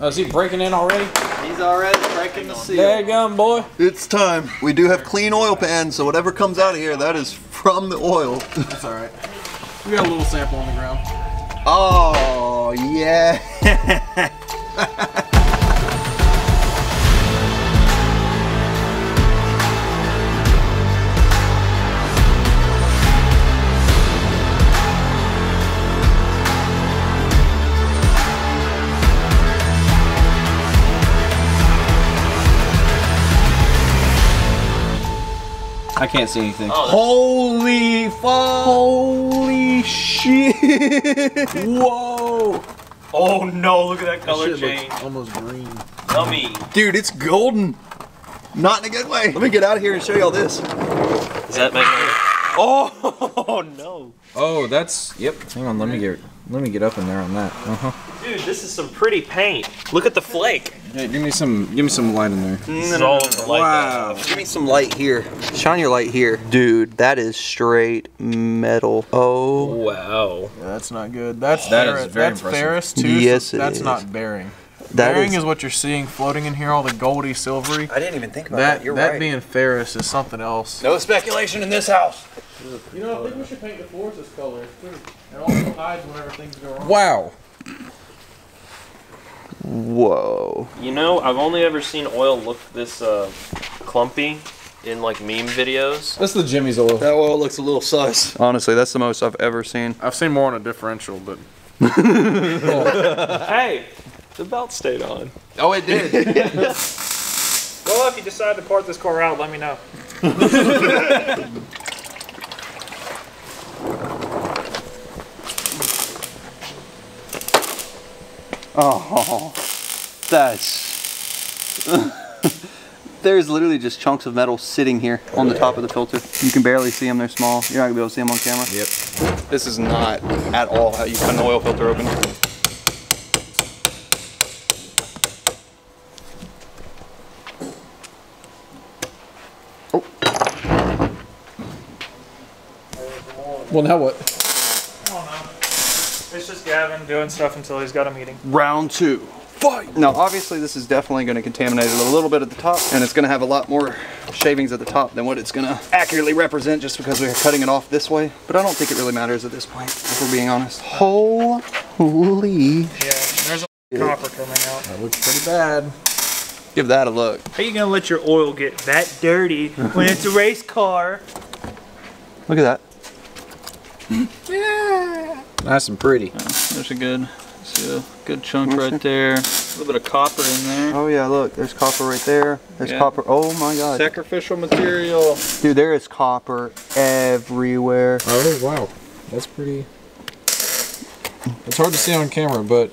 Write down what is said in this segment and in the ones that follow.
Oh, is he breaking in already? He's already breaking the seal. There you go, boy. It's time. We do have clean oil pans, so whatever comes out of here, that is from the oil. That's all right. We got a little sample on the ground. Oh, yeah. I can't see anything. Oh, holy fuck! Holy shit! Whoa! Oh no, look at that color change. Almost green. Dummy. Dude, it's golden. Not in a good way. Let me get out of here and show y'all this. Does that make it? Oh no. Oh, that's, yep. Hang on, let me get up in there on that. Uh-huh. Dude, this is some pretty paint. Look at the flake. Hey, give me some light in there. No, no. Wow. Give me some light here. Shine your light here. Dude, that is straight metal. Oh. Wow. Yeah, that's not good. That's, that's ferrous too. Yes, so that's not bearing. Bearing is what you're seeing floating in here, all the goldy, silvery. I didn't even think about that. You're right. That being ferrous is something else. No speculation in this house. You know, I think we should paint the floors this color too. It also hides whenever things go wrong. Wow. Whoa. You know, I've only ever seen oil look this clumpy in like meme videos. That's the Jimmy's oil. That oil looks a little sus. Honestly, that's the most I've ever seen. I've seen more on a differential, but. Hey, the belt stayed on. Oh, it did. Well, if you decide to part this car out, let me know. Oh, that's... There's literally just chunks of metal sitting here on the top of the filter. You can barely see them, they're small. You're not gonna be able to see them on camera. Yep. This is not at all how you cut an oil filter open. Oh. Well, now what? It's just Gavin doing stuff until he's got a meeting. Round two, fight! Now obviously this is definitely gonna contaminate it a little bit at the top, and it's gonna have a lot more shavings at the top than what it's gonna accurately represent just because we're cutting it off this way. But I don't think it really matters at this point, if we're being honest. Holy... Yeah, there's a copper coming out. That looks pretty bad. Give that a look. How are you gonna let your oil get that dirty when it's a race car? Look at that. Yeah. Nice and pretty. Yeah, there's a good, see a good chunk right there. A little bit of copper in there. Oh yeah, look, there's copper right there. There's copper. Oh my god. Sacrificial material. Dude, there is copper everywhere. Oh wow, that's pretty. It's hard to see on camera, but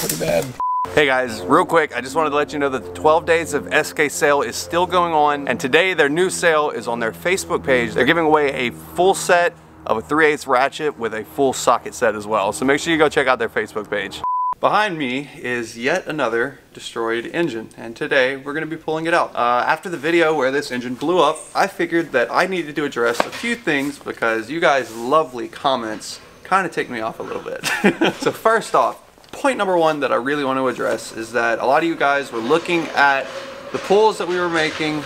pretty bad. Hey guys, real quick, I just wanted to let you know that the 12 days of SK sale is still going on, and today their new sale is on their Facebook page. They're giving away a full set of a 3/8 ratchet with a full socket set as well, so make sure you go check out their Facebook page. Behind me is yet another destroyed engine, and today we're going to be pulling it out. After the video where this engine blew up, I figured that I needed to address a few things because you guys' lovely comments kind of ticked me off a little bit. So first off, point number one that I really want to address is that a lot of you guys were looking at the pulls that we were making.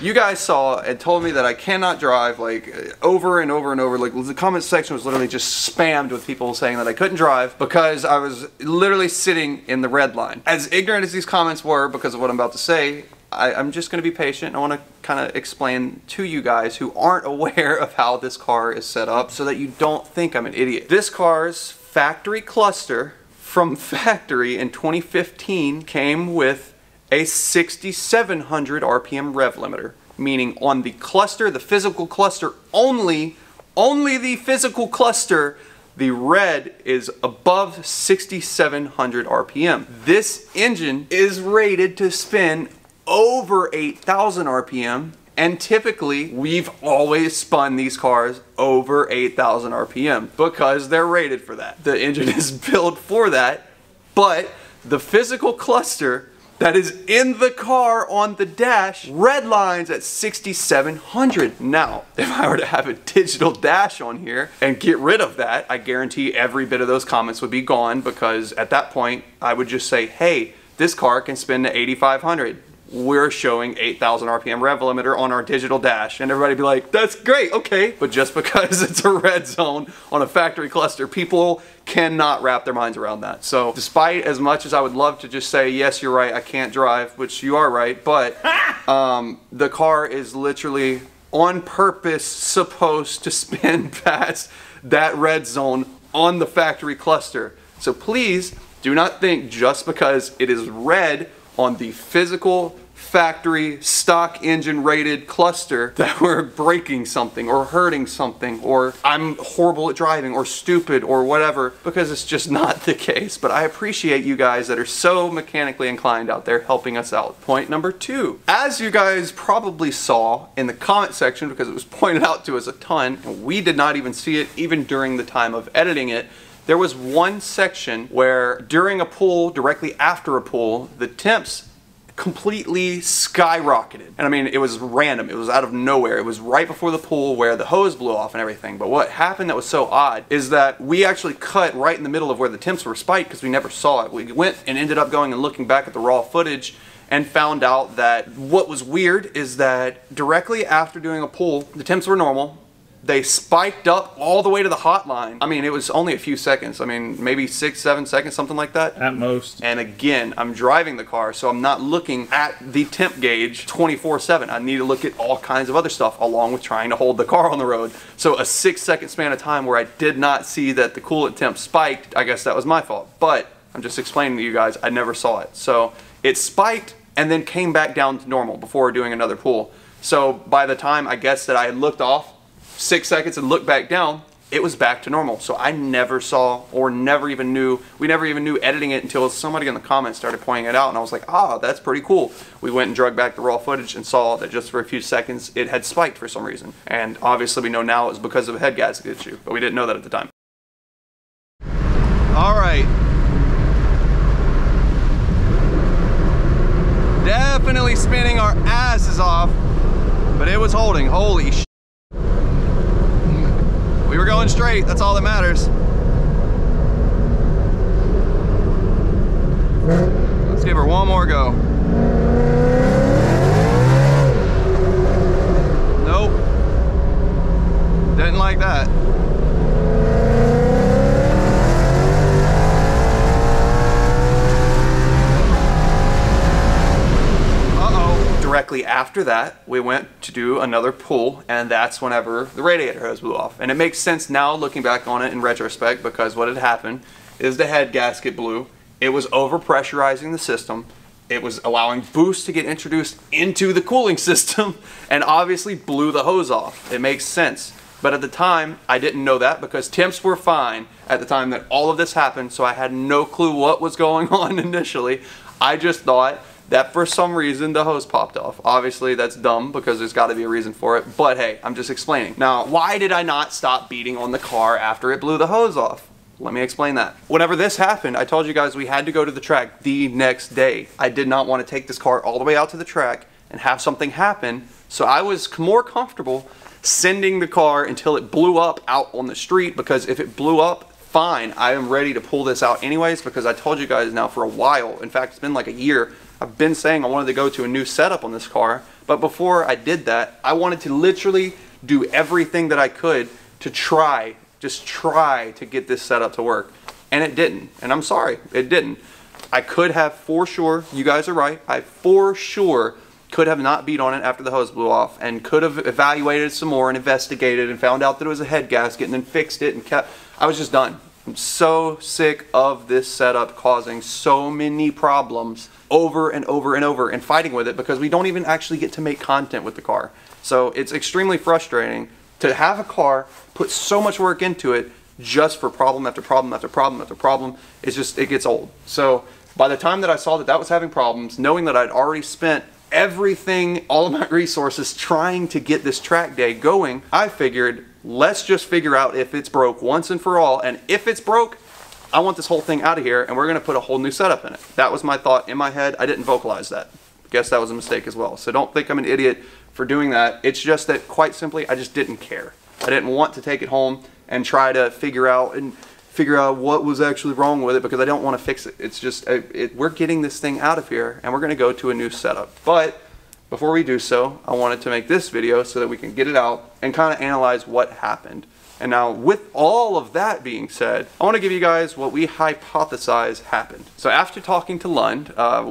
You guys saw and told me that I cannot drive, like over and over and over. Like the comment section was literally just spammed with people saying that I couldn't drive because I was literally sitting in the red line. As ignorant as these comments were because of what I'm about to say, I'm just going to be patient. I want to kind of explain to you guys who aren't aware of how this car is set up so that you don't think I'm an idiot. This car's factory cluster from factory in 2015 came with a 6,700 RPM rev limiter, meaning on the cluster, the physical cluster only the physical cluster, the red is above 6,700 RPM. This engine is rated to spin over 8,000 RPM, and typically we've always spun these cars over 8,000 RPM because they're rated for that. The engine is built for that, but the physical cluster that is in the car on the dash, red lines at 6,700. Now, if I were to have a digital dash on here and get rid of that, I guarantee every bit of those comments would be gone, because at that point, I would just say, hey, this car can spin to 8,500. We're showing 8,000 RPM rev limiter on our digital dash. And everybody be like, that's great, okay. But just because it's a red zone on a factory cluster, people cannot wrap their minds around that. So despite as much as I would love to just say, yes, you're right, I can't drive, which you are right, but the car is literally on purpose supposed to spin past that red zone on the factory cluster. So please do not think just because it is red on the physical factory stock engine rated cluster that we're breaking something or hurting something or I'm horrible at driving or stupid or whatever, because it's just not the case. But I appreciate you guys that are so mechanically inclined out there helping us out. Point number two, as you guys probably saw in the comment section, because it was pointed out to us a ton and we did not even see it even during the time of editing it, there was one section where during a pull, directly after a pull, the temps completely skyrocketed. And I mean, it was random, it was out of nowhere. It was right before the pull where the hose blew off and everything. But what happened that was so odd is that we actually cut right in the middle of where the temps were spiked because we never saw it. We went and ended up going and looking back at the raw footage and found out that what was weird is that directly after doing a pull, the temps were normal. They spiked up all the way to the hotline. I mean, it was only a few seconds. I mean, maybe 6, 7 seconds, something like that. At most. And again, I'm driving the car, so I'm not looking at the temp gauge 24/7. I need to look at all kinds of other stuff along with trying to hold the car on the road. So a 6-second span of time where I did not see that the coolant temp spiked, I guess that was my fault. But I'm just explaining to you guys, I never saw it. So it spiked and then came back down to normal before doing another pull. So by the time I guess that I had looked off 6 seconds and look back down, it was back to normal. So I never saw or never even knew, we never even knew editing it until somebody in the comments started pointing it out and I was like, ah, that's pretty cool. We went and drug back the raw footage and saw that just for a few seconds it had spiked for some reason. And obviously we know now it was because of a head gasket issue, but we didn't know that at the time. All right. Definitely spinning our asses off, but it was holding, holy shit. We were going straight, that's all that matters. Let's give her one more go. Nope. Didn't like that. Directly after that, we went to do another pull, and that's whenever the radiator hose blew off. And it makes sense now looking back on it in retrospect, because what had happened is the head gasket blew. It was overpressurizing the system. It was allowing boost to get introduced into the cooling system and obviously blew the hose off. It makes sense. But at the time, I didn't know that because temps were fine at the time that all of this happened, so I had no clue what was going on initially. I just thought that for some reason the hose popped off. Obviously that's dumb because there's gotta be a reason for it, but hey, I'm just explaining. Now, why did I not stop beating on the car after it blew the hose off? Let me explain that. Whenever this happened, I told you guys we had to go to the track the next day. I did not want to take this car all the way out to the track and have something happen, so I was more comfortable sending the car until it blew up out on the street, because if it blew up, fine, I am ready to pull this out anyways, because I told you guys now for a while, in fact, it's been like a year, I've been saying I wanted to go to a new setup on this car, but before I did that, I wanted to literally do everything that I could to try to get this setup to work. And it didn't, and I'm sorry, it didn't. I could have for sure, you guys are right, I for sure could have not beat on it after the hose blew off and could have evaluated some more and investigated and found out that it was a head gasket and then fixed it and kept, I was just done. I'm so sick of this setup causing so many problems over and over and over and fighting with it because we don't even actually get to make content with the car. So it's extremely frustrating to have a car, put so much work into it just for problem after problem after problem after problem. It's just, it gets old. So by the time that I saw that that was having problems, knowing that I'd already spent everything, all of my resources trying to get this track day going, I figured, let's just figure out if it's broke once and for all, and if it's broke, I want this whole thing out of here, and we're going to put a whole new setup in it. That was my thought in my head. I didn't vocalize that. I guess that was a mistake as well. So don't think I'm an idiot for doing that. It's just that, quite simply, I just didn't care. I didn't want to take it home and try to figure out what was actually wrong with it, because I don't want to fix it. It's just, we're getting this thing out of here, and we're going to go to a new setup. But before we do so, I wanted to make this video so that we can get it out and kind of analyze what happened. And now, with all of that being said, I want to give you guys what we hypothesize happened. So after talking to Lund, I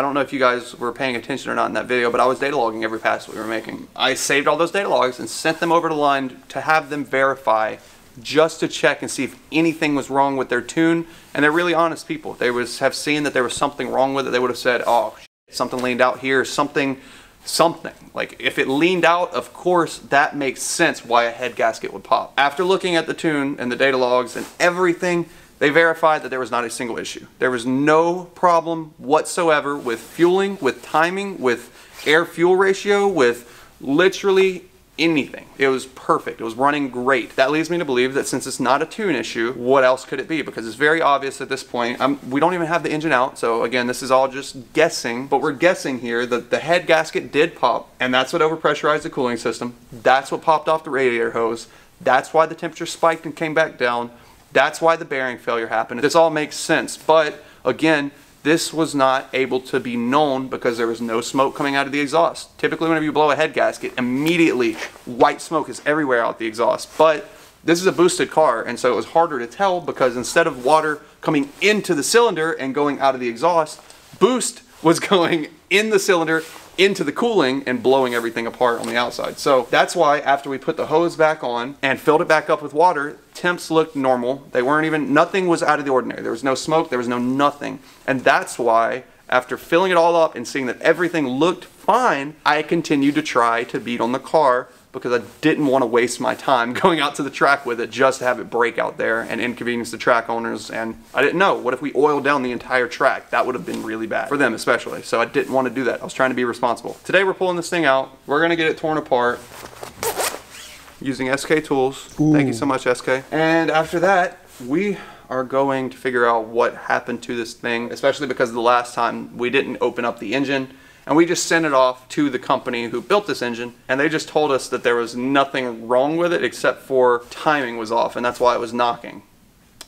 don't know if you guys were paying attention or not in that video, but I was data logging every pass we were making. I saved all those data logs and sent them over to Lund to have them verify, just to check and see if anything was wrong with their tune. And they're really honest people. They have seen that there was something wrong with it. They would have said, oh, shit, something leaned out here, something. Like, if it leaned out, of course that makes sense why a head gasket would pop. After looking at the tune and the data logs and everything, they verified that there was not a single issue. There was no problem whatsoever with fueling, with timing, with air fuel ratio, with literally anything. It was perfect. It was running great. That leads me to believe that since it's not a tune issue, what else could it be? Because it's very obvious at this point. We don't even have the engine out. So again, this is all just guessing, but we're guessing here that the head gasket did pop, and that's what overpressurized the cooling system. That's what popped off the radiator hose. That's why the temperature spiked and came back down. That's why the bearing failure happened. This all makes sense. But again, this was not able to be known because there was no smoke coming out of the exhaust. Typically, whenever you blow a head gasket, immediately white smoke is everywhere out the exhaust. But this is a boosted car, and so it was harder to tell, because instead of water coming into the cylinder and going out of the exhaust, boost was going in the cylinder, into the cooling, and blowing everything apart on the outside. So that's why after we put the hose back on and filled it back up with water, temps looked normal. They weren't even, nothing was out of the ordinary. There was no smoke, there was no nothing. And that's why after filling it all up and seeing that everything looked fine, I continued to try to beat on the car, because I didn't want to waste my time going out to the track with it just to have it break out there and inconvenience the track owners. And I didn't know, what if we oiled down the entire track? That would have been really bad for them, especially. So I didn't want to do that. I was trying to be responsible. Today we're pulling this thing out. We're going to get it torn apart using SK tools. Ooh. Thank you so much, SK. And after that, we are going to figure out what happened to this thing, especially because the last time we didn't open up the engine. And we just sent it off to the company who built this engine, and they just told us that there was nothing wrong with it except for timing was off, and that's why it was knocking.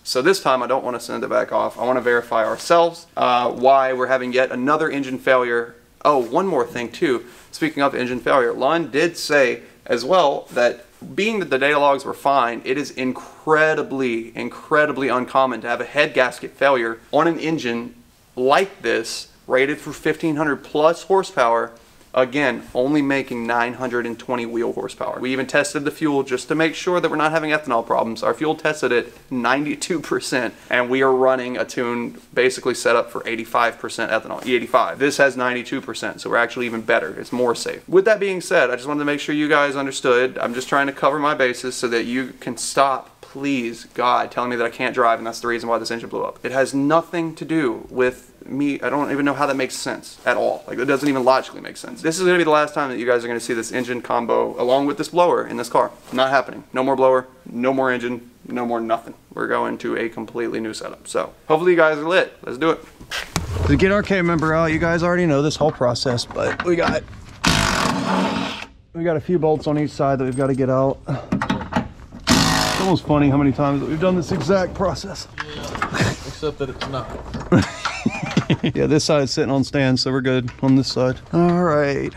So this time I don't want to send it back off. I want to verify ourselves why we're having yet another engine failure. Oh, one more thing too. Speaking of engine failure, Lund did say as well that being that the data logs were fine, it is incredibly, incredibly uncommon to have a head gasket failure on an engine like this, rated for 1,500 plus horsepower, again, only making 920 wheel horsepower. We even tested the fuel just to make sure that we're not having ethanol problems. Our fuel tested at 92%, and we are running a tune basically set up for 85% ethanol, E85. This has 92%, so we're actually even better. It's more safe. With that being said, I just wanted to make sure you guys understood. I'm just trying to cover my bases so that you can stop, please, God, telling me that I can't drive, and that's the reason why this engine blew up. It has nothing to do with me. I don't even know how that makes sense at all. Like, it doesn't even logically make sense. This is going to be the last time that you guys are going to see this engine combo along with this blower in this car. Not happening. No more blower, no more engine, no more nothing. We're going to a completely new setup. So hopefully you guys are lit. Let's do it. To get our camera member out, you guys already know this whole process, but we got a few bolts on each side that we've got to get out. It's almost funny how many times that we've done this exact process. Yeah, except that it's not. Yeah, this side's sitting on stands, so we're good on this side. All right,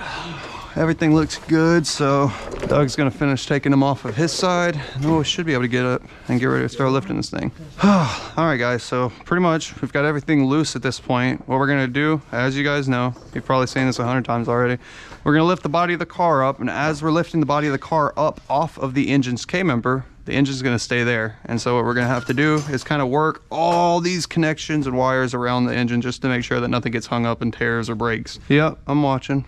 everything looks good. So Doug's gonna finish taking them off of his side. Oh, we should be able to get up and get ready to start lifting this thing. All right, guys, so pretty much we've got everything loose at this point. What we're gonna do, as you guys know, you've probably seen this 100 times already, we're gonna lift the body of the car up, and as we're lifting the body of the car up off of the engine's K-member, the engine's gonna stay there. And so what we're gonna have to do is kind of work all these connections and wires around the engine just to make sure that nothing gets hung up and tears or breaks. Yep, I'm watching.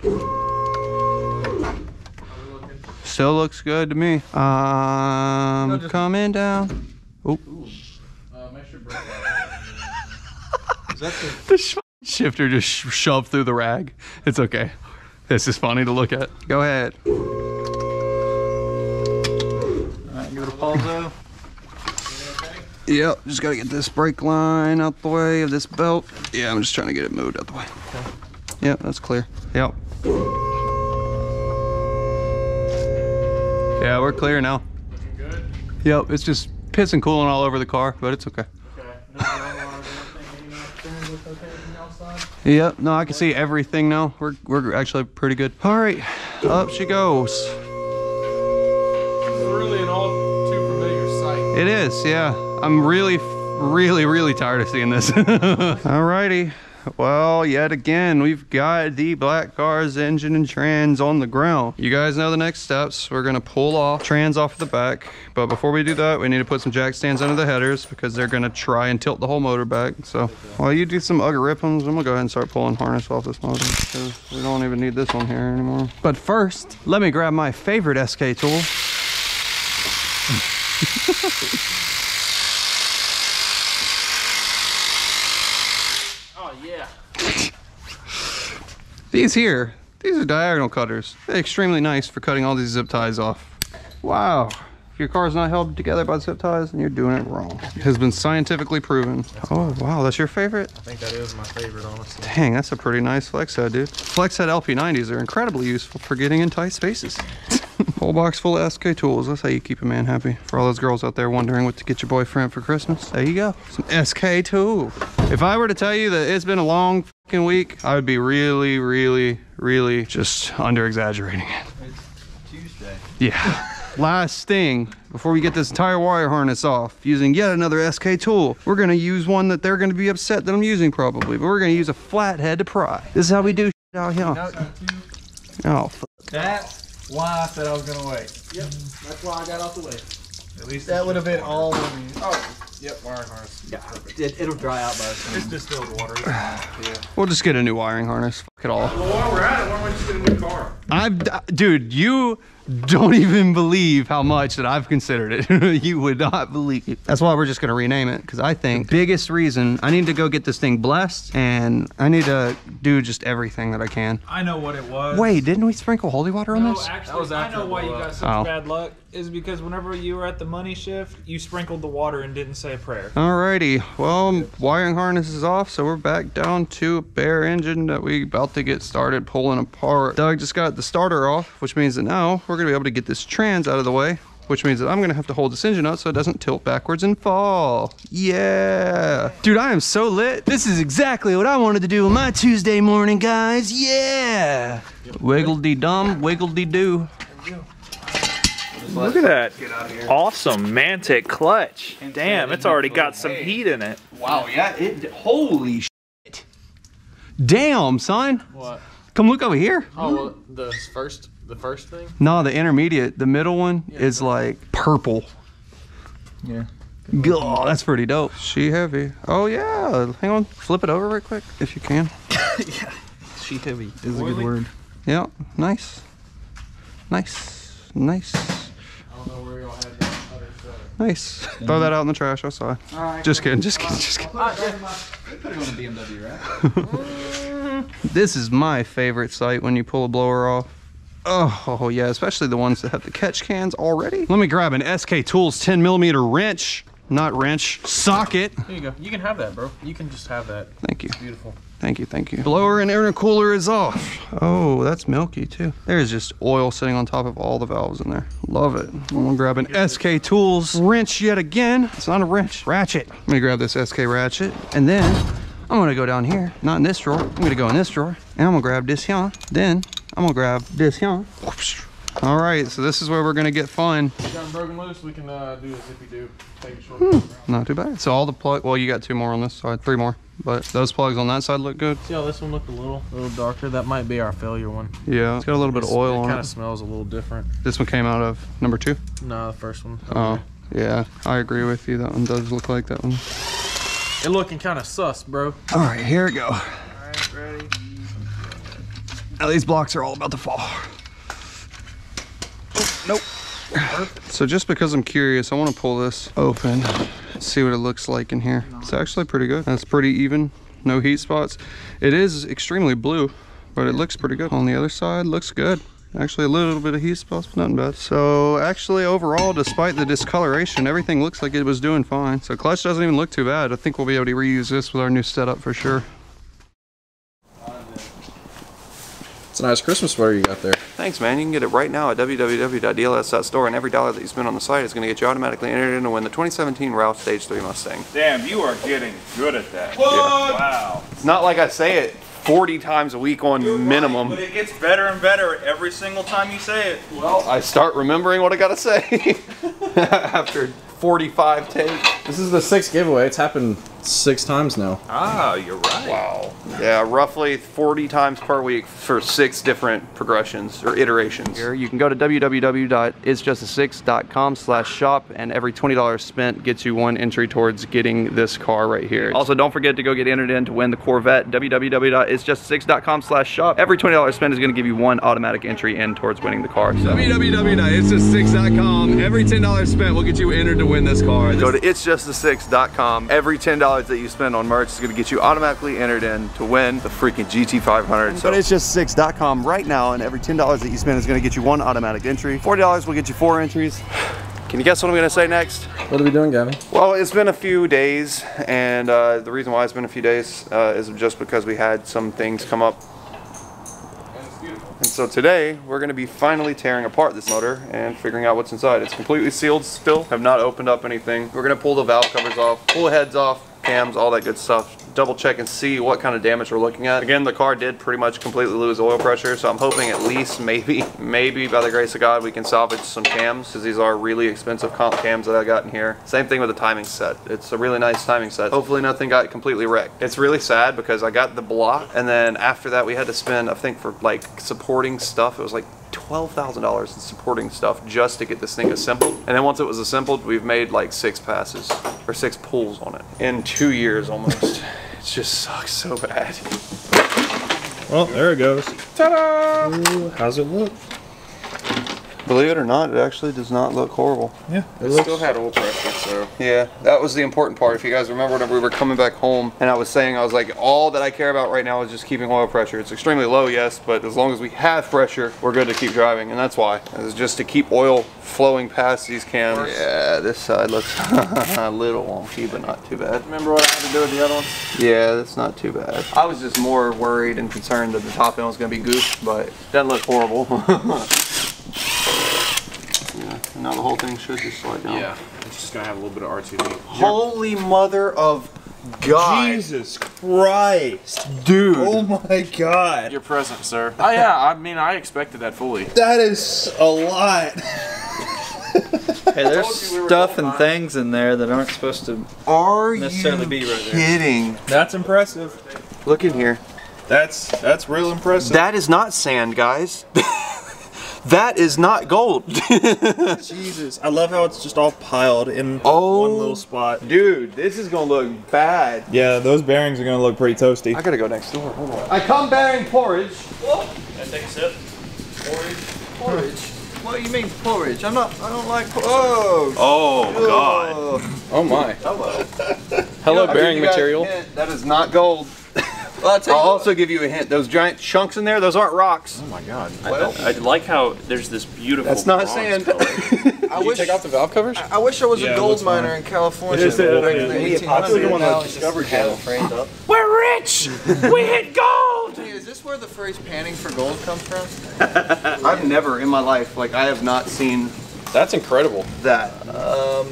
Still looks good to me. I'm coming down. Oh. The shifter just shoved through the rag. It's okay. This is funny to look at. Go ahead. Give it a pause though. Yep, just gotta get this brake line out the way of this belt. Yeah, I'm just trying to get it moved out the way. Okay. Yep, that's clear. Yep. Yeah, we're clear now. Looking good? Yep, it's just pissing cooling all over the car, but it's okay. Okay. Yep, no, I can see everything now. We're actually pretty good. All right, up she goes. It's really an all too familiar sight. It is, yeah. I'm really tired of seeing this. All righty. Well, yet again, we've got the black car's engine and trans on the ground. You guys know the next steps. We're gonna pull off trans off the back, but before we do that, we need to put some jack stands under the headers because they're gonna try and tilt the whole motor back. So while you do some ugly rip-ons, I'm gonna go ahead and start pulling harness off this motor because we don't even need this one here anymore. But first, let me grab my favorite SK tool. These here, these are diagonal cutters. They're extremely nice for cutting all these zip ties off. Wow, if your car's not held together by zip ties, then you're doing it wrong. It has been scientifically proven. Oh, wow, that's your favorite? I think that is my favorite, honestly. Dang, that's a pretty nice flex head, dude. Flex head LP90s are incredibly useful for getting in tight spaces. Whole box full of SK tools. That's how you keep a man happy. For all those girls out there wondering what to get your boyfriend for Christmas, there you go. Some SK tools. If I were to tell you that it's been a long fucking week, I would be really just under-exaggerating it. It's Tuesday. Yeah. Last thing, before we get this entire wire harness off, using yet another SK tool, we're gonna use one that they're gonna be upset that I'm using probably, but we're gonna use a flathead to pry. This is how we do out here. Oh, that's why I said I was going to wait. Yep, that's why I got out the way. At least that would have been water. All on me. Oh, yep, wiring harness. Yeah, it'll dry out by itself. It's distilled water. Yeah. We'll just get a new wiring harness. Fuck it all. Well, while we're at it, why don't we just get a new car? Dude, you don't even believe how much that I've considered it. You would not believe. That's why we're just going to rename it, because I think the biggest reason I need to go get this thing blessed, and I need to do just everything that I can. I know what it was. Wait, didn't we sprinkle holy water on this? No, actually, I know why you got such bad luck, is because whenever you were at the money shift, you sprinkled the water and didn't say a prayer. Alrighty, well, wiring harness is off, so we're back down to a bare engine that we about to get started pulling apart. Doug just got the starter off, which means that now we're gonna be able to get this trans out of the way, which means that I'm gonna have to hold this engine up so it doesn't tilt backwards and fall. Yeah. Dude, I am so lit. This is exactly what I wanted to do on my Tuesday morning, guys. Yeah. Wiggle-dee-dum, wiggle-dee-doo. Look at that. Awesome Mantic clutch. Damn, it's already got some heat in it. Wow, yeah, holy shit. Damn, son. What? Come look over here. Oh, well, the first thing? No, the intermediate, the middle one, yeah, is like purple. Yeah. Oh, that's pretty dope. She heavy. Oh yeah, hang on, flip it over right quick if you can. Yeah, she heavy is oily. A good word. Yeah, nice, nice, nice. I don't know where y'all had that other set. Nice. Mm-hmm. Throw that out in the trash. I saw it. All right, just kidding. Put it on the BMW, right? This is my favorite sight when you pull a blower off. Oh yeah, especially the ones that have the catch cans already. Let me grab an SK Tools 10mm wrench, not wrench, socket. There you go. You can have that, bro. You can just have that. Thank you. It's beautiful. Thank you, thank you. Blower and intercooler is off. Oh, that's milky too. There's just oil sitting on top of all the valves in there. Love it. I'm gonna grab an SK Tools wrench yet again. It's not a wrench, ratchet. Let me grab this SK ratchet and then I'm gonna go down here, not in this drawer. I'm gonna go in this drawer, and I'm gonna grab this here. Then I'm gonna grab this here. Whoops. All right, so this is where we're gonna get fun. We got broken loose. We can do this if you do. Take a short not too bad. So all the plug. Well, you got two more on this side, three more. But those plugs on that side look good. See how this one looked a little darker? That might be our failure one. Yeah, it's got a little bit of oil on it. It kind of smells a little different. This one came out of number two. No, the first one. Oh, yeah, I agree with you. That one does look like that one. It looking kind of sus, bro. All right, here we go. All right, ready. Now these blocks are all about to fall. Oh, nope. Perfect. So just because I'm curious, I want to pull this open, see what it looks like in here. It's actually pretty good. That's pretty even, no heat spots. It is extremely blue, but it looks pretty good. On the other side, looks good. Actually a little bit of heat spots, but nothing bad. So actually overall, despite the discoloration, everything looks like it was doing fine. So clutch doesn't even look too bad. I think we'll be able to reuse this with our new setup for sure. It's a nice Christmas sweater you got there. Thanks, man. You can get it right now at www.dls.store, and every dollar that you spend on the site is going to get you automatically entered in to win the 2017 Ralph Stage 3 Mustang. Damn, you are getting good at that. What? Yeah. Wow. It's not like I say it 40 times a week on minimum. But it gets better and better every single time you say it. Well, I start remembering what I gotta say after 45 takes. This is the 6th giveaway. It's happened 6 times now. Ah, you're right. Wow. Yeah, roughly 40 times per week for 6 different progressions or iterations. Here, you can go to www.itsjusta6.com/shop, and every $20 spent gets you one entry towards getting this car right here. Also, don't forget to go get entered in to win the Corvette. www.itsjusta6.com/shop. Every $20 spent is going to give you one automatic entry in towards winning the car. So. www.itsjusta6.com. Every $10 spent will get you entered to win this car. Go to itsjusta6.com. Every $10 that you spend on merch is going to get you automatically entered in to win the freaking GT500. So it's just itsjusta6.com right now, and every $10 that you spend is going to get you one automatic entry. $40 will get you 4 entries. Can you guess what I'm going to say next? What are we doing, Gavin? Well, it's been a few days, and the reason why it's been a few days is just because we had some things come up. And so today, we're going to be finally tearing apart this motor and figuring out what's inside. It's completely sealed still, have not opened up anything. We're going to pull the valve covers off, pull the heads off, cams, all that good stuff. Double check and see what kind of damage we're looking at. Again, the car did pretty much completely lose oil pressure, so I'm hoping at least maybe by the grace of God, we can salvage some cams, because these are really expensive comp cams that I got in here. Same thing with the timing set. It's a really nice timing set. Hopefully nothing got completely wrecked. It's really sad because I got the block, and then after that we had to spend, I think for like supporting stuff, it was like $12,000 in supporting stuff just to get this thing assembled. And then once it was assembled, we've made like 6 passes or 6 pulls on it in 2 years almost. It just sucks so bad. Well, there it goes. Ta-da! How's it look? Believe it or not, it actually does not look horrible. Yeah, it still had oil pressure, so. Yeah, that was the important part. If you guys remember when we were coming back home and I was saying, I was like, all that I care about right now is just keeping oil pressure. It's extremely low, yes, but as long as we have pressure, we're good to keep driving, and that's why. It's just to keep oil flowing past these cams. Yeah, this side looks a little wonky, but not too bad. Remember what I had to do with the other one? Yeah, that's not too bad. I was just more worried and concerned that the top end was gonna be goofed, but it doesn't look horrible. And now the whole thing should just slide down. Yeah, it's just gonna have a little bit of RTD. Holy mother of God. Jesus Christ. Dude. Oh my God. You're present, sir. Oh yeah, I mean, I expected that fully. That is a lot. Hey, there's stuff and things in there that aren't supposed to necessarily be right there. Are you kidding? That's impressive. Look in here. That's real impressive. That is not sand, guys. That is not gold. Jesus, I love how it's just all piled in one little spot. Dude, this is gonna look bad. Yeah, those bearings are gonna look pretty toasty. I gotta go next door. Hold on. I come bearing porridge. What? Can I take a sip? Porridge. Porridge. What do you mean porridge? I don't like porridge. Oh. Oh God. Oh my. Hello. Hello, you know, bearing material. That is not gold. Well, I'll also give you a hint. Those giant chunks in there, those aren't rocks. Oh my God. Well, I like how there's this beautiful. That's not sand. Did you take off the valve covers? I wish I was a gold miner in California. We're rich! We hit gold! Hey, is this where the phrase panning for gold comes from? I've never in my life, like I have not seen. That's incredible. That.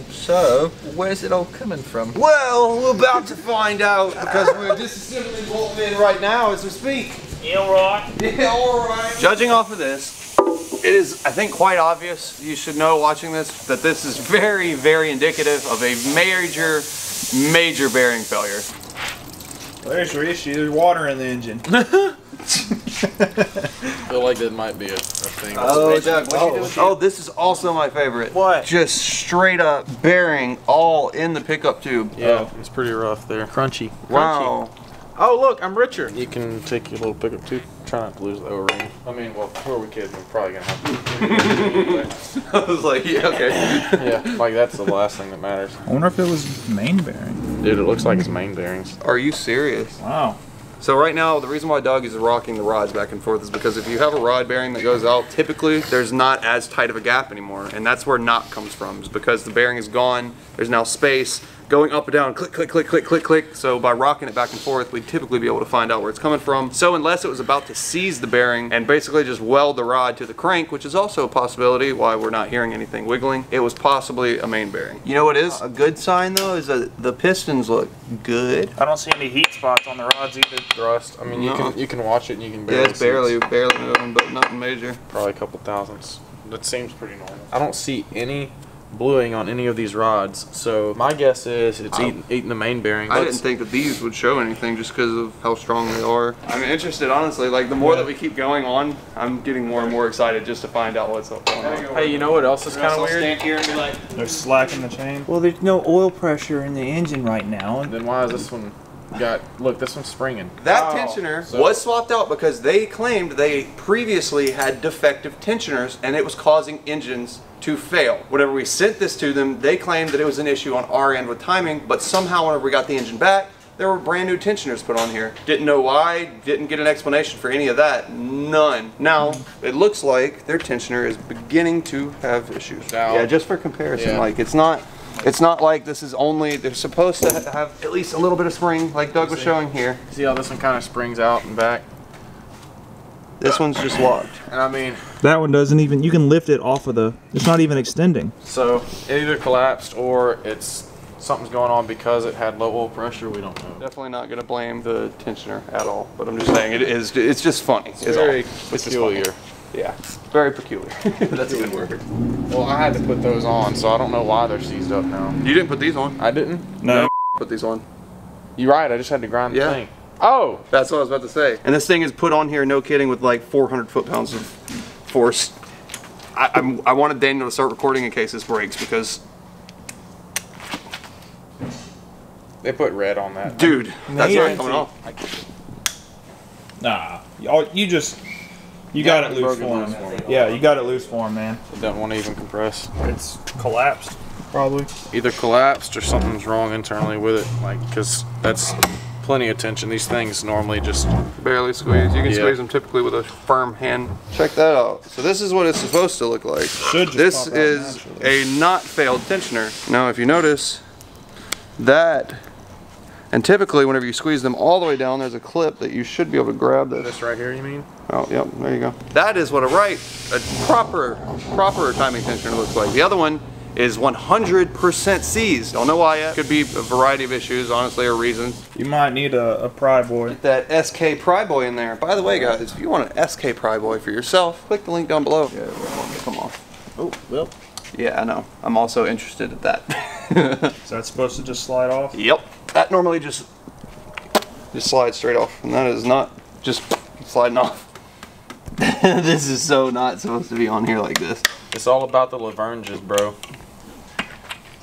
So, where's it all coming from? Well, we're about to find out because we're disassembling Bolton in right now as we speak. Yeah, alright. Yeah, alright. Judging off of this, it is, I think, quite obvious, you should know watching this, that this is very, very indicative of a major, major bearing failure. There's your issue. There's water in the engine. I feel like that might be a thing. Oh, Doug, oh, this is also my favorite. What? Just straight up bearing all in the pickup tube. Yeah, it's pretty rough there. Crunchy. Wow. Crunchy. Oh, look, I'm richer. You can take your little pickup tube. Try not to lose the O-ring. I mean, well, who are we kidding? We're probably going to have to. I was like, yeah, okay. Yeah, like that's the last thing that matters. I wonder if it was main bearing. Dude, it looks like it's main bearings. Are you serious? Wow. So right now, the reason why Doug is rocking the rods back and forth is because if you have a rod bearing that goes out, typically there's not as tight of a gap anymore, and that's where knot comes from, is because the bearing is gone, there's now space, going up and down, click, click, click, click, click, click. So by rocking it back and forth, we'd typically be able to find out where it's coming from. So unless it was about to seize the bearing and basically just weld the rod to the crank, which is also a possibility why we're not hearing anything wiggling, it was possibly a main bearing. You know what is a good sign though, is that the pistons look good. I don't see any heat spots on the rods either. Thrust, I mean, you can watch it and you can barely, yeah, it's barely moving, but nothing major. Probably a couple thousandths. That seems pretty normal. I don't see any bluing on any of these rods, so my guess is it's eating the main bearing. I didn't think that these would show anything just because of how strong they are. I'm interested, honestly, like the more that we keep going on, I'm getting more and more excited just to find out what's up going on. Hey, you know what else is kind of weird? Stand here and be like, they're slacking the chain. Well, there's no oil pressure in the engine right now. Then why is this one got, look, this one's springing. That tensioner was swapped out because they claimed they previously had defective tensioners and it was causing engines to fail. Whenever we sent this to them, they claimed that it was an issue on our end with timing, but somehow whenever we got the engine back, there were brand new tensioners put on here. Didn't know why, didn't get an explanation for any of that, none. Now, it looks like their tensioner is beginning to have issues. Now, yeah, just for comparison, like it's not like this is only, they're supposed to have at least a little bit of spring, like Doug was showing here. See how this one kind of springs out and back? This one's just locked. And I mean, that one doesn't even, you can lift it off of the, it's not even extending. So it either collapsed or it's, something's going on because it had low oil pressure, we don't know. Definitely not gonna blame the tensioner at all, but I'm just saying it is, it's just funny. It's very peculiar. Yeah, very peculiar. That's a good word. Well, I had to put those on, so I don't know why they're seized up now. You didn't put these on? I didn't? No. Put these on. You're right, I just had to grind the thing. Oh! That's what I was about to say. And this thing is put on here, no kidding, with like 400 foot-pounds of force. I wanted Daniel to start recording in case this breaks, because they put red on that. Dude, that's not coming off. Nah, you just... You got it loose form. Yeah, you got it loose form, man. It doesn't want to even compress. It's collapsed, probably. Either collapsed or something's wrong internally with it, like, because that's plenty of tension. These things normally just barely squeeze. You can squeeze them typically with a firm hand. Check that out. So this is what it's supposed to look like. This is a not failed tensioner. Now, if you notice, that, and typically whenever you squeeze them all the way down, there's a clip that you should be able to grab. This right here, you mean? Oh, yep, there you go. That is what a proper timing tensioner looks like. The other one is 100% seized. Don't know why yet. Could be a variety of issues, honestly, or reasons. You might need a pry boy. Get that SK pry boy in there. By the way, guys, if you want an SK pry boy for yourself, click the link down below. Yeah, come off. Oh, well. Yeah, I know. I'm also interested in that. Is that supposed to just slide off? Yep. That normally just slides straight off, and that is not just sliding off. This is so not supposed to be on here like this. It's all about the Laverges, bro.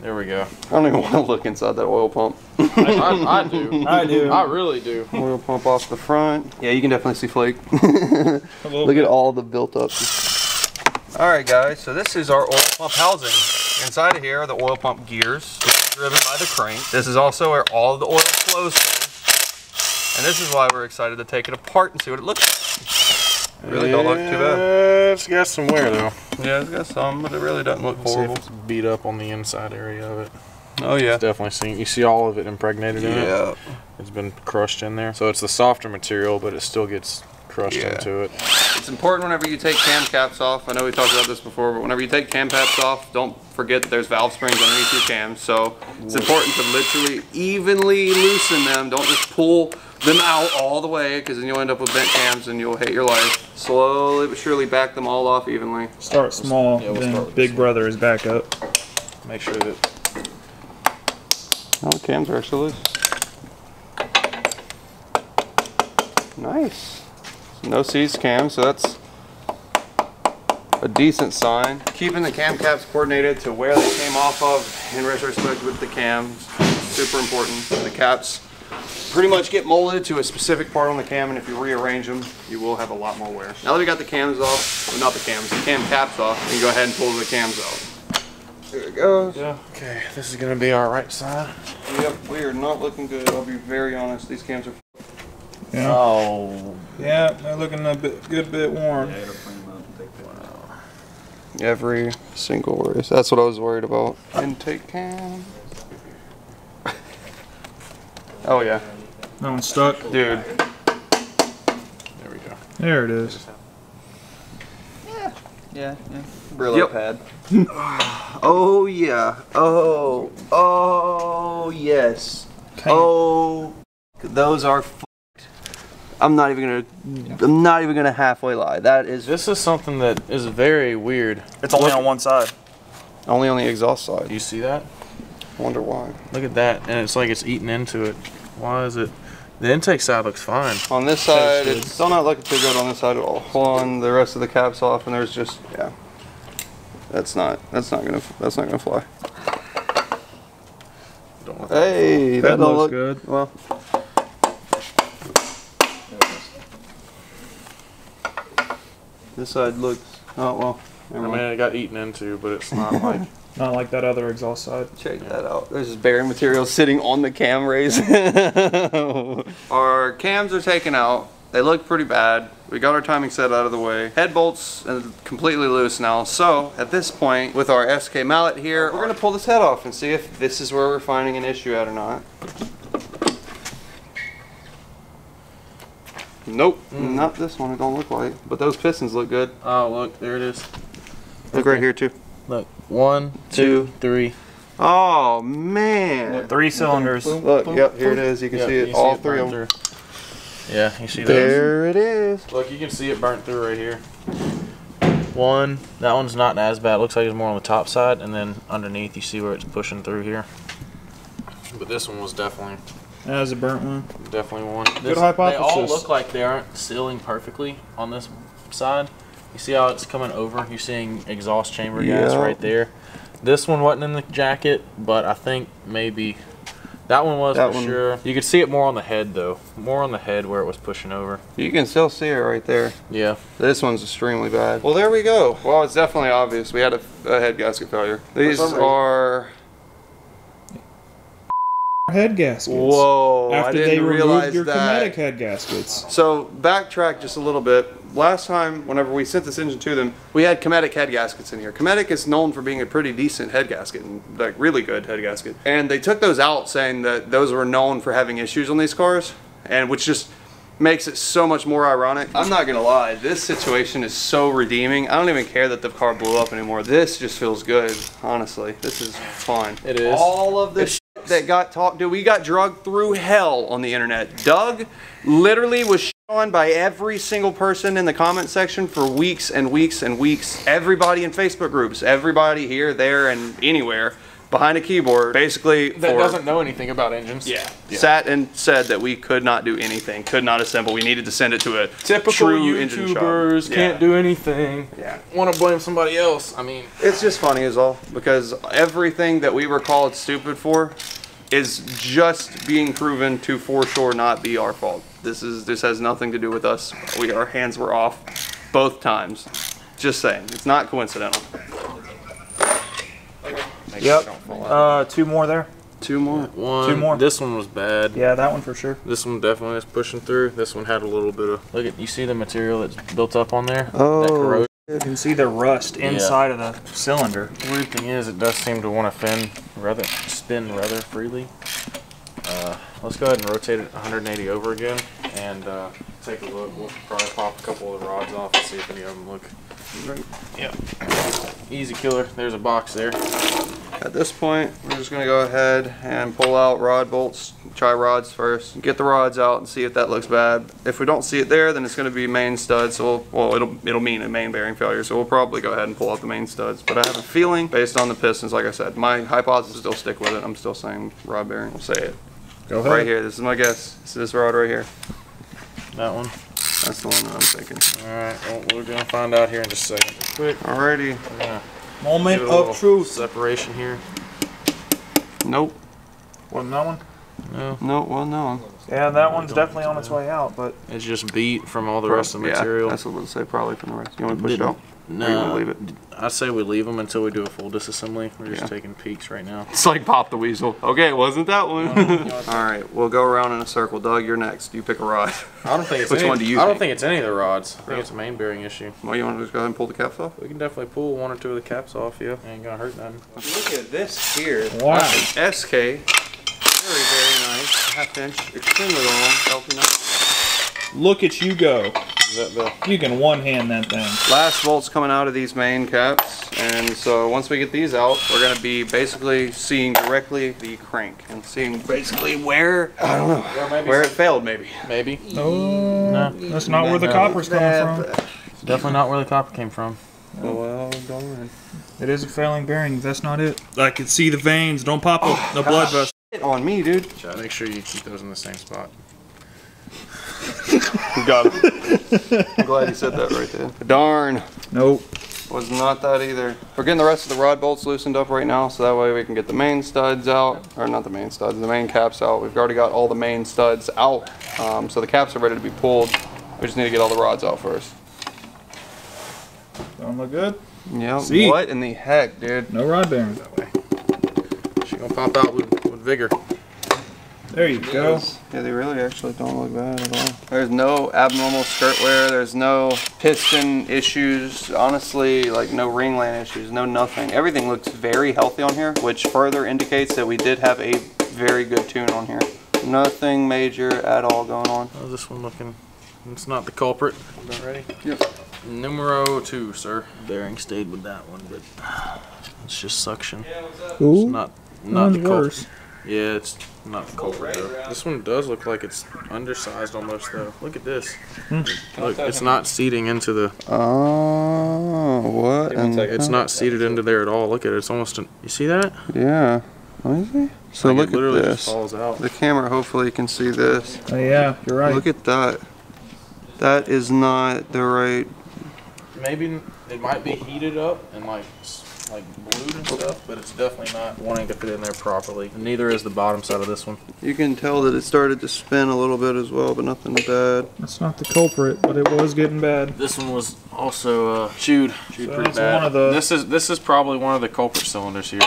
There we go. I don't even want to look inside that oil pump. I do. I do. I really do. Oil pump off the front. Yeah, you can definitely see flake. Look at all the built up. All right, guys, so this is our oil pump housing. Inside of here are the oil pump gears, which is driven by the crank. This is also where all of the oil flows through. And this is why we're excited to take it apart and see what it looks like. It really don't look too bad. It's got some wear though. Yeah, it's got some, but it really doesn't look horrible. It's beat up on the inside area of it. Oh yeah. It's definitely seen. You see all of it impregnated in it. Yeah. It's been crushed in there. So it's the softer material, but it still gets crushed into it. It's important whenever you take cam caps off. I know we talked about this before, but whenever you take cam caps off, don't forget that there's valve springs underneath your cams. So it's important to literally evenly loosen them. Don't just pull them out all the way, because then you'll end up with bent cams and you'll hate your life. Slowly but surely back them all off evenly. Start small, then big brother is back up. Make sure that... Oh, the cams are actually loose. Nice. No seized cams, so that's a decent sign. Keeping the cam caps coordinated to where they came off of in retrospect with the cams, super important. The caps pretty much get molded to a specific part on the cam, and if you rearrange them, you will have a lot more wear. Now that we got the cams off, well, not the cams, the cam caps off, you can go ahead and pull the cams out. There it goes. Yeah. Okay, this is gonna be our right side. Yep, we are not looking good, I'll be very honest. These cams are Yeah. Oh. Yeah, they're looking a bit, good bit warm. Yeah, every single race. That's what I was worried about. Intake cam. Oh yeah. That one's stuck. Dude. There we go. There it is. Yeah. Yeah. Yeah. Brillo yep. Pad. Oh yeah. Oh. Oh yes. Kay. Oh. Those are f***ed. I'm not even gonna. Yeah. I'm not even gonna halfway lie. That is. This is something that is very weird. It's only on one side. Only on the exhaust side. You see that? I wonder why. Look at that, and it's like it's eating into it. Why is it? The intake side looks fine. On this side, it's still not looking too good on this side at all. Hold on, the rest of the cap's off, and there's just yeah. That's not gonna fly. Don't hey, that don't look good. Well. This side looks, oh well. Never mind. I mean, it got eaten into, but it's not like... Not like that other exhaust side. Check yeah. that out. There's this bearing material sitting on the cam raise. Our cams are taken out. They look pretty bad. We got our timing set out of the way. Head bolts are completely loose now. So at this point, with our SK mallet here, we're gonna pull this head off and see if this is where we're finding an issue at or not. Nope, not this one, it don't look like. But those pistons look good. Oh, look, there it is. Look right here too. Look, one, two, three. Oh, man. Look, three cylinders. Boom, boom, look, boom, yep, here boom. It is. You can yep, see it, all three of them. Yeah, you see that. There it is. Look, you can see it burnt through right here. One, that one's not as bad. It looks like it's more on the top side, and then underneath you see where it's pushing through here. But this one was definitely... That was a burnt one. Definitely one. This, good hypothesis. They all look like they aren't sealing perfectly on this side. You see how it's coming over? You're seeing exhaust chamber gas right there. This one wasn't in the jacket, but I think maybe that one was for sure. You could see it more on the head though. More on the head where it was pushing over. You can still see it right there. Yeah. This one's extremely bad. Well, there we go. Well, it's definitely obvious. We had a head gasket failure. These are... head gaskets. Whoa, after I didn't realize your Cometic head gaskets. So backtrack just a little bit. Last time, whenever we sent this engine to them, we had Cometic head gaskets in here. Cometic is known for being a pretty decent head gasket, and like really good head gasket. And they took those out saying that those were known for having issues on these cars, and which just makes it so much more ironic. I'm not gonna lie, this situation is so redeeming. I don't even care that the car blew up anymore. This just feels good, honestly. This is fun. It is. All of this that got talked to, we got drugged through hell on the internet. Doug literally was shit on by every single person in the comment section for weeks and weeks and weeks. Everybody in Facebook groups, everybody here, there, and anywhere behind a keyboard, basically that doesn't know anything about engines. Yeah, yeah. Sat and said that we could not do anything, could not assemble. We needed to send it to a typical true engine shop. YouTubers can't do anything. Yeah, want to blame somebody else. I mean, it's just funny as all because everything that we were called stupid for is just being proven to for sure not be our fault. This has nothing to do with us. Our hands were off both times. Just saying, it's not coincidental. Yep. Two more there. Two more. One. Two more. This one was bad. Yeah, that one for sure. This one definitely is pushing through. This one had a little bit of. Look at you see the material that's built up on there. Oh. That corrosion. You can see the rust inside of the cylinder. The weird thing is, it does seem to want to spin rather freely. Let's go ahead and rotate it 180 over again and take a look. We'll probably pop a couple of the rods off and see if any of them look. Right. Yep. Easy killer. There's a box there. At this point, we're just going to go ahead and pull out rod bolts, try rods first, get the rods out and see if that looks bad. If we don't see it there, then it's going to be main studs, so it'll mean a main bearing failure, so we'll probably go ahead and pull out the main studs. But I have a feeling, based on the pistons, like I said, my hypothesis still stick with it. I'm still saying rod bearing. We'll say it. Go ahead. Right here. This is my guess. It's this rod right here. That one. That's the one that I'm thinking. Alright, well, we're going to find out here in just a second. Quick. Alrighty. Moment of truth. Separation here. Nope. Wasn't that one? No. Nope, wasn't that one. Yeah, that one's definitely on its way out, but... It's just beat from all the rest of the material. That's what I was going to say, probably from the rest. You want to push it out? No, leave it? I say we leave them until we do a full disassembly. We're just taking peeks right now. It's like Pop the Weasel. Okay, it wasn't that one. All right, we'll go around in a circle. Doug, you're next. You pick a rod. I don't think it's Which one do you think? I don't think it's any of the rods. I think it's a main bearing issue. Well, you want to just go ahead and pull the caps off? We can definitely pull one or two of the caps off. Yeah, ain't gonna hurt nothing. Look at this here. Wow. SK, very nice. Half inch, extremely long, healthy knife. Look at you go. You can one hand that thing. Last bolt's coming out of these main caps, and so once we get these out, we're going to be basically seeing directly the crank and seeing basically where, I don't know, where it failed maybe. Maybe. Oh, no. That's not where the copper's coming from. Definitely not where the copper came from. Oh, well, darn. It is a failing bearing, that's not it. I can see the veins, don't pop up the blood vessel. On me, dude. Make sure you keep those in the same spot. Got it. I'm glad you said that right there. Darn. Nope. Was not that either. We're getting the rest of the rod bolts loosened up right now, so that way we can get the main studs out. Or not the main studs, the main caps out. We've already got all the main studs out, so the caps are ready to be pulled. We just need to get all the rods out first. Don't look good? Yeah. See? What in the heck, dude? No rod bearing. That way. She's gonna pop out with vigor. There you go. Yeah, they really actually don't look bad at all. There's no abnormal skirt wear. There's no piston issues. Honestly, like no ringland issues, no nothing. Everything looks very healthy on here, which further indicates that we did have a very good tune on here. Nothing major at all going on. How's this one looking? It's not the culprit. About ready? Yep. Numero 2, sir. Bearing stayed with that one, but it's just suction. Yeah, what's up? Ooh, it's not the culprit. Yeah, it's not the culprit though. This one does look like it's undersized almost though. Look at this. Look, it's not seating into the... Oh, what? It's not seated into there at all. Look at it. It's almost... You see that? Yeah. So look at this. It literally just falls out. The camera hopefully can see this. Oh yeah, you're right. Look at that. That is not the right... Maybe it might be heated up and like blued and stuff, but it's definitely not wanting to fit in there properly. Neither is the bottom side of this one. You can tell that it started to spin a little bit as well, but nothing bad. That's not the culprit, but it was getting bad. This one was also chewed so pretty bad. One of the... This is probably one of the culprit cylinders here.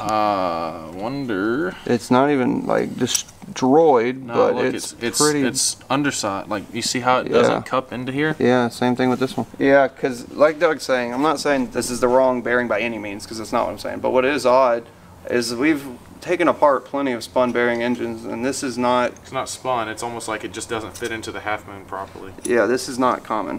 I wonder. It's not even like destroyed, no, but look, it's pretty. It's underside. Like you see how it doesn't cup into here. Yeah, same thing with this one. Yeah, because like Doug's saying, I'm not saying this is the wrong bearing by any means, because that's not what I'm saying. But what is odd is we've taken apart plenty of spun bearing engines, and this is not. It's not spun. It's almost like it just doesn't fit into the half moon properly. Yeah, this is not common.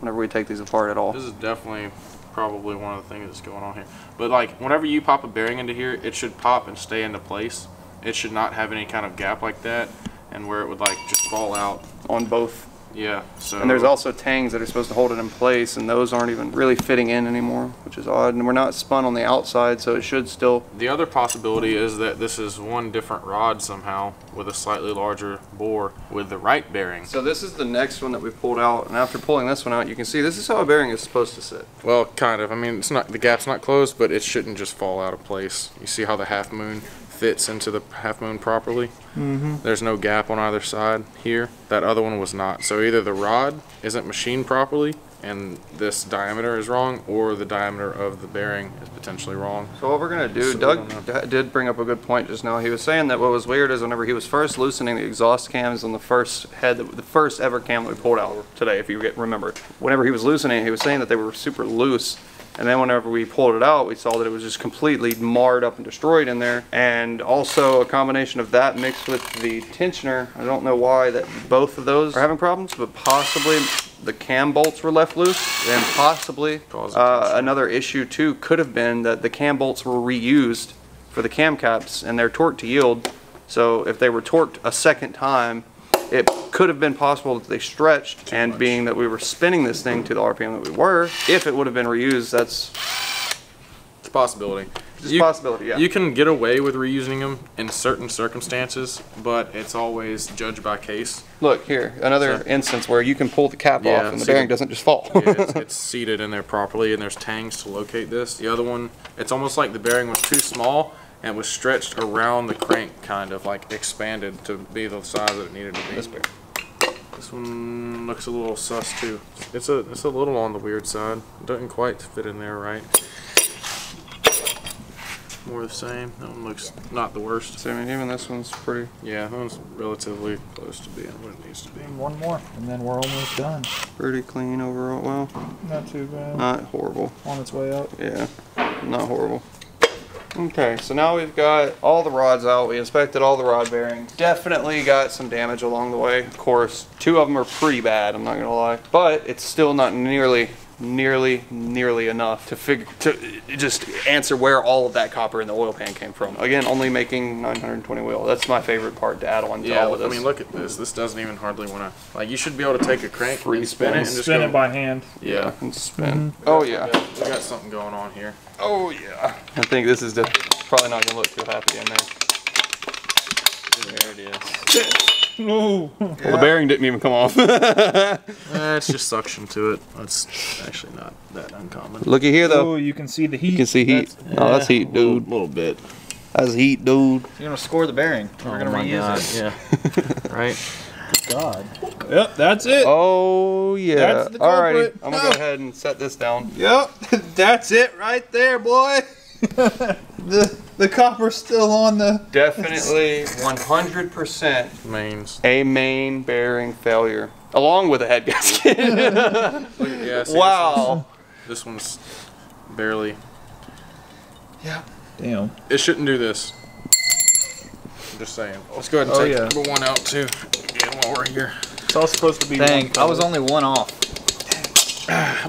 Whenever we take these apart at all. This is definitely. Probably one of the things that's going on here, but like whenever you pop a bearing into here, it should pop and stay into place. It should not have any kind of gap like that, and where it would like just fall out on both. Yeah, so, and there's also tangs that are supposed to hold it in place, and those aren't even really fitting in anymore, which is odd. And we're not spun on the outside, so it should still. The other possibility is that this is one different rod somehow with a slightly larger bore with the right bearing. So this is the next one that we pulled out, and after pulling this one out, you can see this is how a bearing is supposed to sit. Well, kind of. I mean, it's not, the gap's not closed, but it shouldn't just fall out of place. You see how the half moon fits into the half moon properly. There's no gap on either side here. That other one was not. So either the rod isn't machined properly and this diameter is wrong, or the diameter of the bearing is potentially wrong. So what we're gonna do, Doug did bring up a good point just now. He was saying that what was weird is whenever he was first loosening the exhaust cams on the first head, the first ever cam that we pulled out today, if you remember. Whenever he was loosening, he was saying that they were super loose. And then whenever we pulled it out, we saw that it was just completely marred up and destroyed in there. And also a combination of that mixed with the tensioner. I don't know why that both of those are having problems, but possibly the cam bolts were left loose, and possibly another issue too could have been that the cam bolts were reused for the cam caps and they're torqued to yield. So if they were torqued a second time, it could have been possible that they stretched too much. Being that we were spinning this thing to the RPM that we were, if it would have been reused, that's... It's a possibility. It's a possibility, yeah. You can get away with reusing them in certain circumstances, but it's always judged by case. Look, here, another instance where you can pull the cap off and the bearing doesn't just fall. Yeah, it's seated in there properly, and there's tangs to locate this. The other one, it's almost like the bearing was too small, and was stretched around the crank, kind of like expanded to be the size that it needed to be. This one looks a little sus too. It's a little on the weird side. It doesn't quite fit in there right. More the same. That one looks not the worst. So, I mean, even this one's pretty. Yeah, that one's relatively close to being what it needs to be. One more, and then we're almost done. Pretty clean overall. Well, not too bad. Not horrible. On its way up. Yeah, not horrible. Okay, so now we've got all the rods out. We inspected all the rod bearings. Definitely got some damage along the way. Of course, two of them are pretty bad, I'm not gonna lie. But it's still not nearly enough to just answer where all of that copper in the oil pan came from. Again, only making 920 wheel. That's my favorite part to add on to all of this. I mean, look at this. This doesn't even hardly want to, like, you should be able to take a crank, spin it by hand. Yeah, and spin. Mm-hmm. Oh yeah, we got something going on here. Oh yeah, I think this is probably not gonna look too happy in there. There it is. No. Yeah. Well, the bearing didn't even come off. It's just suction to it. That's actually not that uncommon. Looky here though. Oh, you can see the heat. You can see heat. Oh, that's heat, dude. A little bit. That's heat, dude. You're gonna score the bearing. We're gonna reuse it. Yeah. Right. Good God. Yep, that's it. Oh yeah. That's the culprit. Alrighty, I'm gonna go ahead and set this down. Yep, that's it right there, boy. The copper's still on the... Definitely 100% a main bearing failure, along with a head gasket. Yeah, wow. This one's barely... Yeah. Damn. It shouldn't do this. I'm just saying. Let's go ahead and take number one out too. Yeah, while we're here. It's all supposed to be... Dang, I was only one off.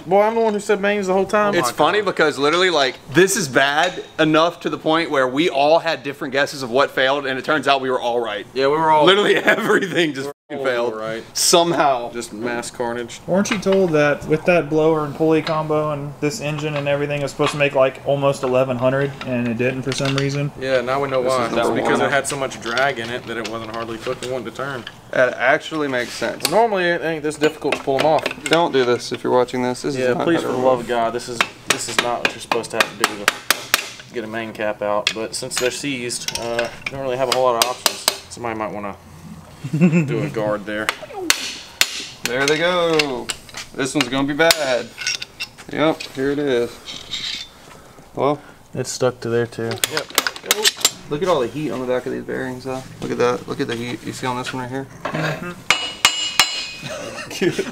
Boy, I'm the one who said mains the whole time. It's funny because literally, like, this is bad enough to the point where we all had different guesses of what failed, and it turns out we were all right. Yeah, we were all... Literally everything just failed. Right. Somehow. Just mass carnage. Weren't you told that with that blower and pulley combo and this engine and everything, it was supposed to make, like, almost 1,100, and it didn't for some reason? Yeah, now we know why. That's because it had so much drag in it that it wasn't hardly fucking wanting to turn. That actually makes sense. Well, normally it ain't this difficult to pull them off. Don't do this if you're watching this. This is not, please, for the love of God, this is not what you're supposed to have to do to get a main cap out. But since they're seized, you don't really have a whole lot of options. Somebody might want to do a guard there. There they go. This one's gonna be bad. Yep, here it is. Well, it's stuck to there too. Yep. Look at all the heat on the back of these bearings though. Look at that, look at the heat you see on this one right here. Mm-hmm.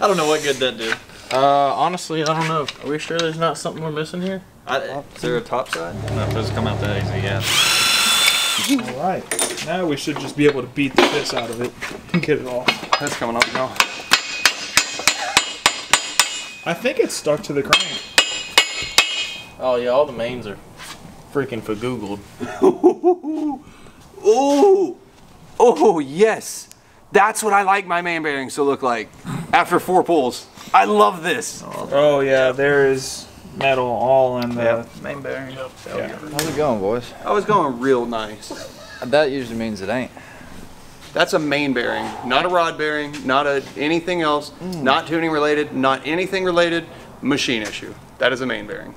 I don't know what good that did. Honestly, I don't know. Are we sure there's not something we're missing here? Is there a top side? No, it doesn't come out that easy, yeah. Alright, now we should just be able to beat the piss out of it and get it off. That's coming off now. I think it's stuck to the crank. Oh yeah, all the mains are freaking for Googled. Oh, oh yes, that's what I like my main bearings to look like after four pulls. I love this. Oh yeah, there is metal all in the main bearing. Yeah. How's it going, boys? I was going real nice. That usually means it ain't. That's a main bearing, not a rod bearing, not a anything else, not tuning related, not anything related. Machine issue. That is a main bearing.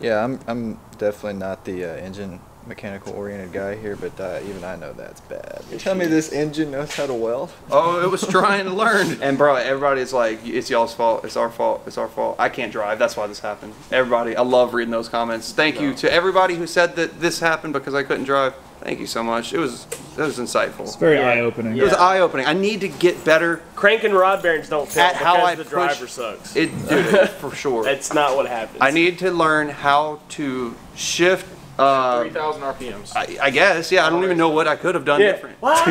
Yeah, I'm definitely not the engine mechanical oriented guy here, but even I know that's bad. You tell me this engine knows how to weld? Oh, it was trying to learn. And bro, everybody's like, it's y'all's fault, it's our fault, it's our fault. I can't drive, that's why this happened. Everybody, I love reading those comments. Thank you to everybody who said that this happened because I couldn't drive. Thank you so much. It was insightful. It's very eye-opening. It was eye-opening. I need to get better. Crank and rod bearings don't fit at how I push. The driver sucks. It, dude, for sure. That's not what happens. I need to learn how to shift. 3,000 RPMs. I guess, yeah. I don't even know what I could have done different. That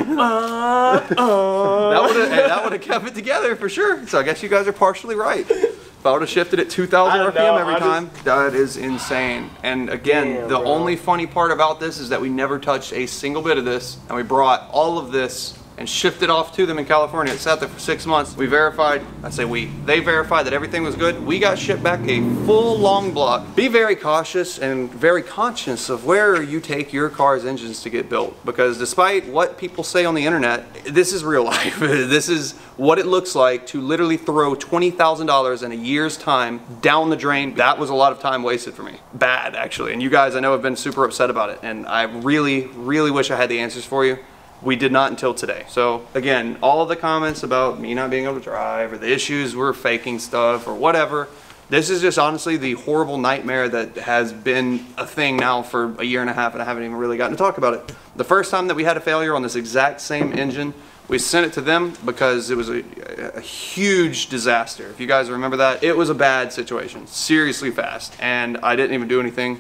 would have kept it together for sure. So I guess you guys are partially right. If I would have shifted it 2,000 RPM every time, that is insane. And again, the only funny part about this is that we never touched a single bit of this, and we brought all of this and shifted off to them in California. It sat there for 6 months. We verified, I say we, they verified that everything was good. We got shipped back a full long block. Be very cautious and very conscious of where you take your car's engines to get built, because despite what people say on the internet, this is real life. This is what it looks like to literally throw $20,000 in a year's time down the drain. That was a lot of time wasted for me. Bad, actually. And you guys, I know, have been super upset about it. And I really, really wish I had the answers for you. We did not until today. So again, all of the comments about me not being able to drive or the issues we're faking stuff or whatever, this is just honestly the horrible nightmare that has been a thing now for a year and a half, and I haven't even really gotten to talk about it. The first time that we had a failure on this exact same engine, we sent it to them because it was a huge disaster. If you guys remember that, it was a bad situation, seriously fast. And I didn't even do anything,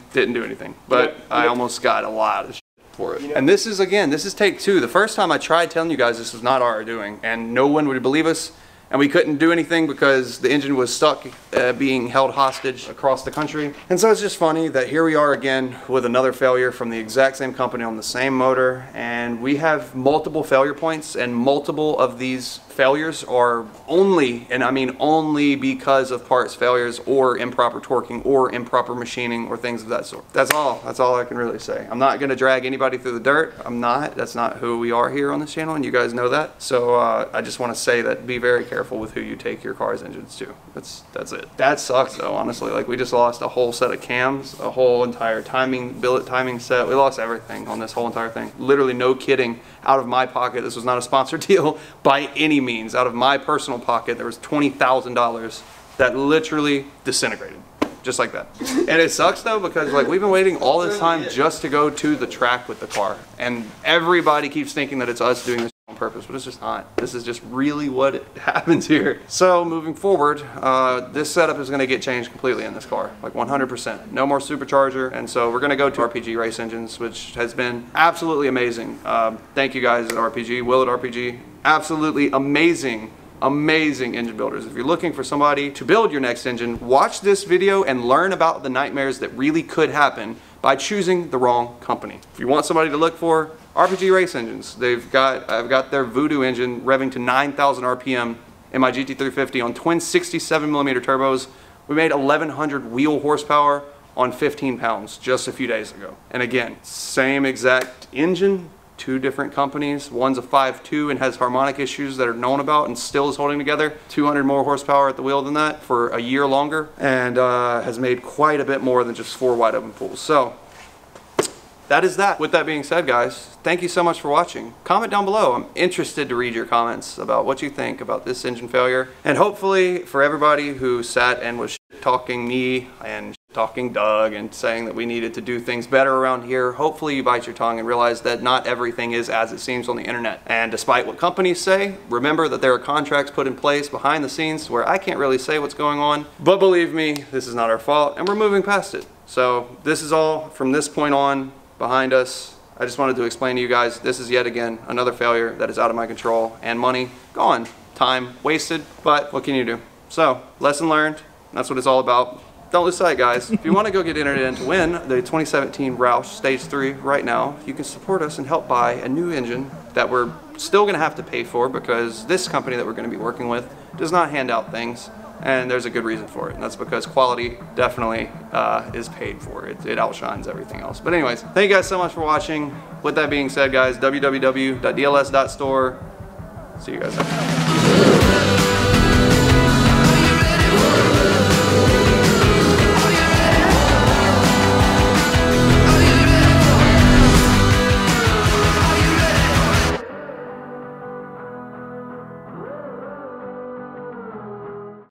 but yep. I almost got a lot of shit for it. Yep. And this is, again, this is take two. The first time I tried telling you guys this was not our doing, and no one would believe us. And we couldn't do anything because the engine was stuck being held hostage across the country. And so it's just funny that here we are again with another failure from the exact same company on the same motor. And we have multiple failure points, and multiple of these failures are only, and I mean only, because of parts failures or improper torquing or improper machining or things of that sort. That's all I can really say. I'm not gonna drag anybody through the dirt. I'm not, that's not who we are here on this channel, and you guys know that. So I just wanna say that be very careful with who you take your car's engines to. That's it. That sucks though, honestly. Like, we just lost a whole set of cams, a whole entire timing, billet timing set. We lost everything on this whole entire thing. Literally, no kidding, out of my pocket. This was not a sponsored deal by any means. Out of my personal pocket, there was $20,000 that literally disintegrated. Just like that. And it sucks though, because like, we've been waiting all this time just to go to the track with the car. And everybody keeps thinking that it's us doing this on purpose, but it's just not. This is just really what happens here. So moving forward, this setup is gonna get changed completely in this car, like 100%. No more supercharger, and so we're gonna go to RPG Race Engines, which has been absolutely amazing. Thank you guys at RPG, Will at RPG. Absolutely amazing. Amazing engine builders. If you're looking for somebody to build your next engine, watch this video and learn about the nightmares that really could happen by choosing the wrong company. If you want somebody to look for, RPG Race Engines. I've got their Voodoo engine revving to 9,000 RPM in my GT350 on twin 67mm turbos. We made 1,100 wheel horsepower on 15 pounds just a few days ago. And again, same exact engine, two different companies. One's a 5.2 and has harmonic issues that are known about and still is holding together. 200 more horsepower at the wheel than that for a year longer, and has made quite a bit more than just 4 wide open pulls. So that is that. With that being said, guys, thank you so much for watching. Comment down below. I'm interested to read your comments about what you think about this engine failure. And hopefully for everybody who sat and was talking me and talking Doug and saying that we needed to do things better around here, hopefully you bite your tongue and realize that not everything is as it seems on the internet. And despite what companies say, remember that there are contracts put in place behind the scenes where I can't really say what's going on, but believe me, this is not our fault and we're moving past it. So this is all from this point on behind us. I just wanted to explain to you guys, this is yet again another failure that is out of my control, and money gone, time wasted, but what can you do? So lesson learned, that's what it's all about. Don't lose sight, guys. If you want to go get entered in to win the 2017 Roush Stage 3 right now, you can support us and help buy a new engine that we're still going to have to pay for, because this company that we're going to be working with does not hand out things, and there's a good reason for it, and that's because quality definitely is paid for. It outshines everything else. But anyways, thank you guys so much for watching. With that being said, guys, www.dls.store. See you guys next time.